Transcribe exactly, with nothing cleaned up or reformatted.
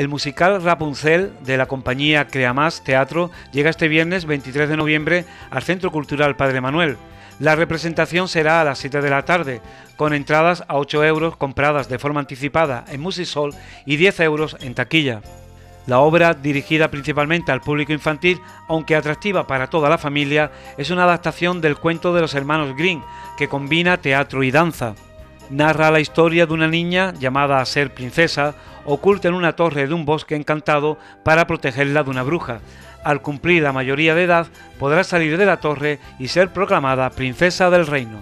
El musical Rapunzel de la compañía CreaMás Teatro llega este viernes veintitrés de noviembre al Centro Cultural Padre Manuel. La representación será a las siete de la tarde, con entradas a ocho euros compradas de forma anticipada en MusiSol y diez euros en taquilla. La obra, dirigida principalmente al público infantil, aunque atractiva para toda la familia, es una adaptación del cuento de los hermanos Grimm, que combina teatro y danza. Narra la historia de una niña llamada a ser princesa, oculta en una torre de un bosque encantado para protegerla de una bruja. Al cumplir la mayoría de edad, podrá salir de la torre y ser proclamada princesa del reino.